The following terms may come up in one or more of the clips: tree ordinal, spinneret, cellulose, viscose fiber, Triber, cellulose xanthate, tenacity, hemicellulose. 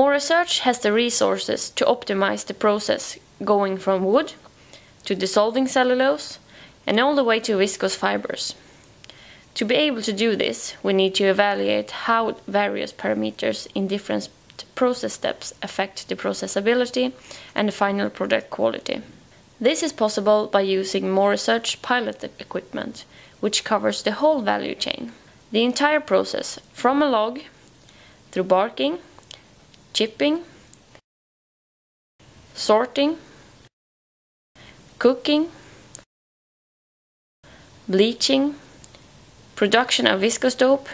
More Research has the resources to optimize the process going from wood to dissolving cellulose and all the way to viscose fibers. To be able to do this, we need to evaluate how various parameters in different process steps affect the processability and the final product quality. This is possible by using More Research pilot equipment, which covers the whole value chain. The entire process, from a log, through barking, chipping, sorting, cooking, bleaching, production of viscose dope,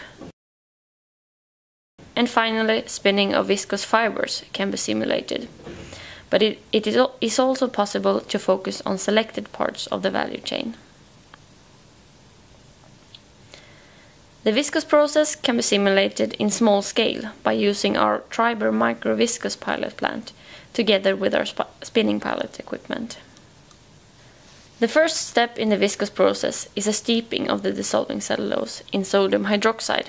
and finally spinning of viscose fibers can be simulated. But it is also possible to focus on selected parts of the value chain. The viscose process can be simulated in small scale by using our Triber microviscous pilot plant together with our spinning pilot equipment. The first step in the viscose process is a steeping of the dissolving cellulose in sodium hydroxide.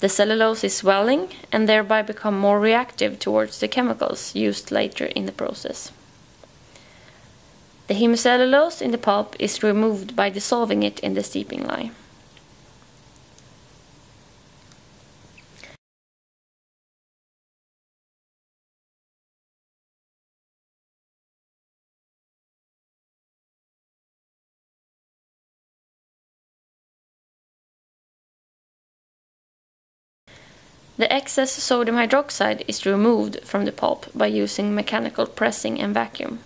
The cellulose is swelling and thereby become more reactive towards the chemicals used later in the process. The hemicellulose in the pulp is removed by dissolving it in the steeping lye. The excess sodium hydroxide is removed from the pulp by using mechanical pressing and vacuum.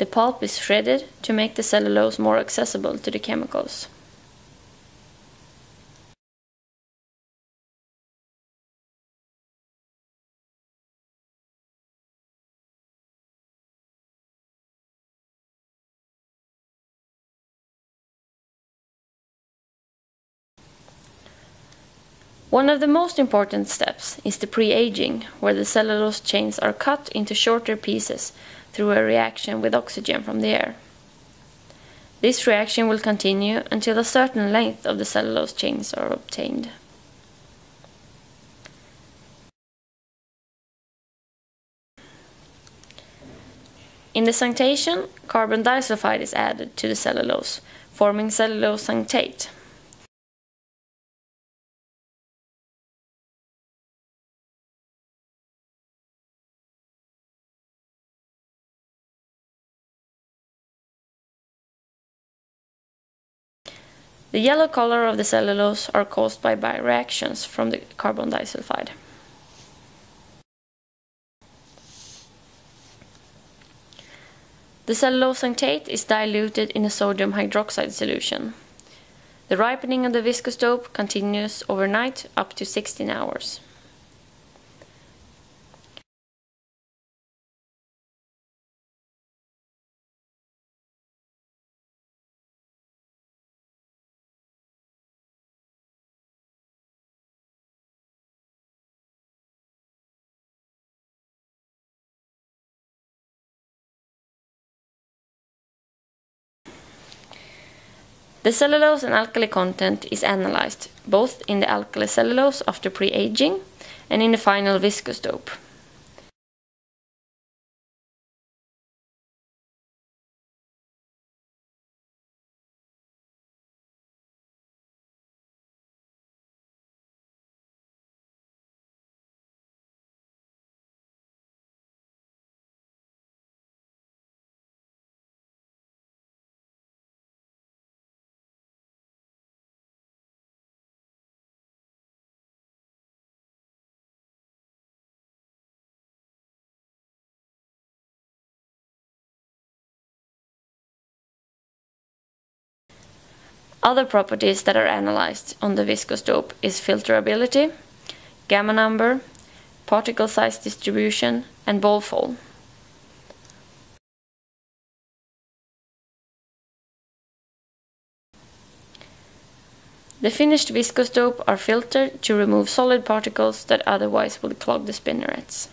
The pulp is shredded to make the cellulose more accessible to the chemicals. One of the most important steps is the pre-aging, where the cellulose chains are cut into shorter pieces through a reaction with oxygen from the air. This reaction will continue until a certain length of the cellulose chains are obtained. In the xanthation, carbon disulfide is added to the cellulose, forming cellulose xanthate. The yellow color of the cellulose are caused by reactions from the carbon disulfide. The cellulose xanthate is diluted in a sodium hydroxide solution. The ripening of the viscose dope continues overnight up to 16 hours. The cellulose and alkali content is analyzed, both in the alkali cellulose after pre-aging and in the final viscose dope. Other properties that are analyzed on the viscose dope is filterability, gamma number, particle size distribution, and ball fall. The finished viscose dope are filtered to remove solid particles that otherwise would clog the spinnerets.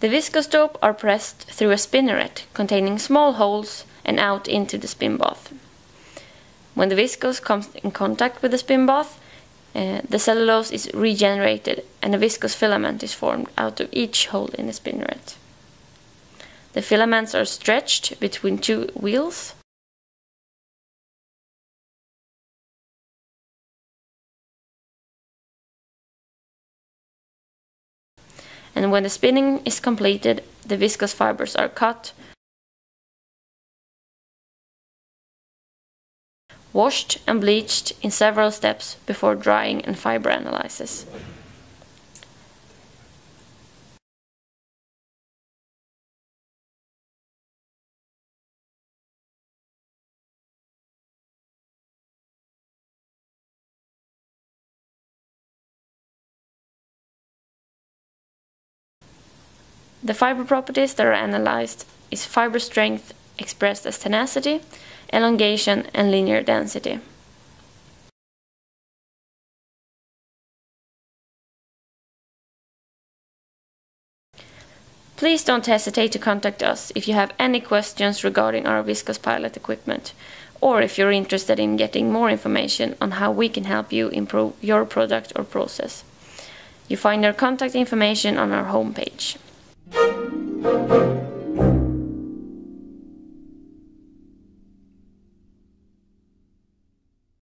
The viscose dope are pressed through a spinneret containing small holes and out into the spin bath. When the viscose comes in contact with the spin bath, the cellulose is regenerated and a viscous filament is formed out of each hole in the spinneret. The filaments are stretched between two wheels. And when the spinning is completed, the viscous fibers are cut, washed and bleached in several steps before drying and fiber analysis. The fiber properties that are analyzed is fiber strength expressed as tenacity, elongation and linear density. Please don't hesitate to contact us if you have any questions regarding our viscose pilot equipment, or if you're interested in getting more information on how we can help you improve your product or process. You find our contact information on our homepage.